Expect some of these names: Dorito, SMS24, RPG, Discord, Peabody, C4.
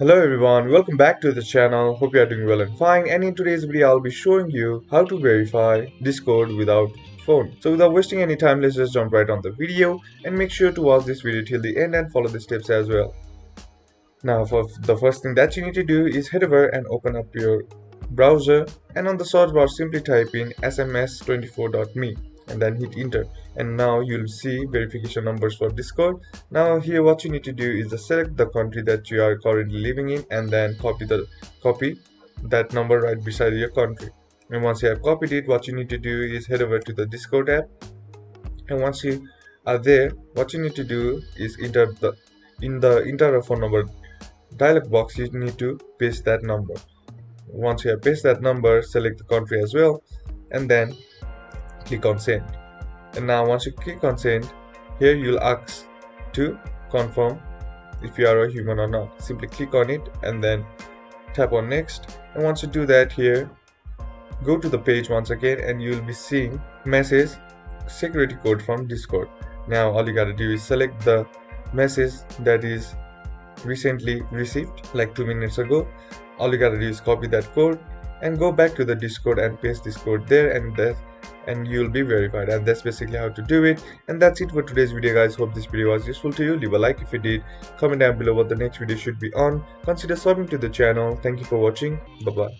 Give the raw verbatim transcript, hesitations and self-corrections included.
Hello everyone, welcome back to the channel. Hope you are doing well and fine, and in today's video I'll be showing you how to verify Discord without phone. So without wasting any time, let's just jump right on the video and make sure to watch this video till the end and follow the steps as well. Now for the first thing that you need to do is head over and open up your browser, and on the search bar simply type in S M S twenty-four dot me and then hit enter, and now you'll see verification numbers for Discord. Now here what you need to do is just select the country that you are currently living in and then copy the copy that number right beside your country. And once you have copied it, what you need to do is head over to the Discord app, and once you are there, what you need to do is enter the in the enter a phone number dialog box. You need to paste that number. Once you have pasted that number, select the country as well and then click on send. And now once you click on send, here you'll ask to confirm if you are a human or not. Simply click on it and then tap on next, and once you do that, here go to the page once again and you'll be seeing message security code from Discord. Now all you gotta do is select the message that is recently received, like two minutes ago. All you gotta do is copy that code and go back to the Discord and paste this code there, and that and you'll be verified. And that's basically how to do it. And that's it for today's video, guys. Hope this video was useful to you. Leave a like if you did, comment down below what the next video should be on, consider subbing to the channel. Thank you for watching. Bye bye.